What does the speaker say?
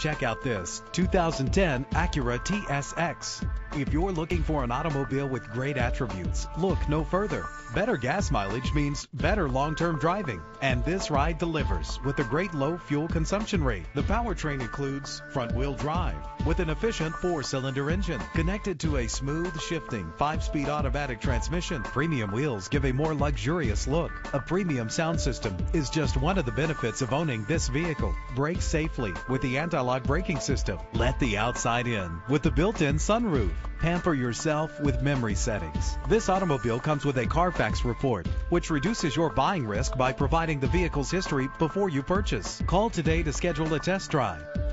Check out this 2010 Acura TSX. If you're looking for an automobile with great attributes, look no further. Better gas mileage means better long-term driving, and this ride delivers with a great low fuel consumption rate. The powertrain includes front-wheel drive with an efficient 4-cylinder engine connected to a smooth shifting 5-speed automatic transmission. Premium wheels give a more luxurious look. A premium sound system is just one of the benefits of owning this vehicle. Brake safely with the anti-lock braking system. Let the outside in with the built-in sunroof. Pamper yourself with memory settings. This automobile comes with a Carfax report, which reduces your buying risk by providing the vehicle's history before you purchase. Call today to schedule a test drive.